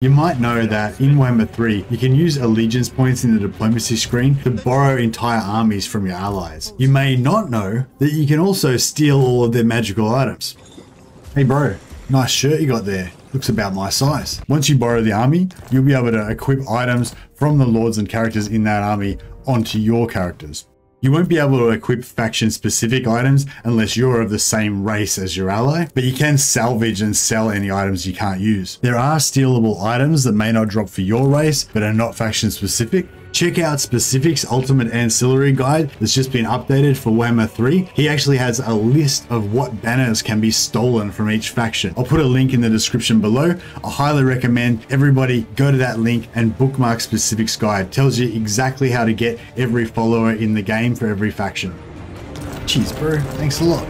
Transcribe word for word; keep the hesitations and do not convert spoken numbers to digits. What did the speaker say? You might know that in Warhammer three, you can use allegiance points in the diplomacy screen to borrow entire armies from your allies. You may not know that you can also steal all of their magical items. Hey bro, nice shirt you got there. Looks about my size. Once you borrow the army, you'll be able to equip items from the lords and characters in that army onto your characters. You won't be able to equip faction-specific items unless you're of the same race as your ally, but you can salvage and sell any items you can't use. There are stealable items that may not drop for your race, but are not faction-specific. Check out Cpecific's Ultimate Ancillary Guide that's just been updated for Warhammer three. He actually has a list of what banners can be stolen from each faction. I'll put a link in the description below. I highly recommend everybody go to that link and bookmark Cpecific's guide. It tells you exactly how to get every follower in the game for every faction. Cheers, bro. Thanks a lot.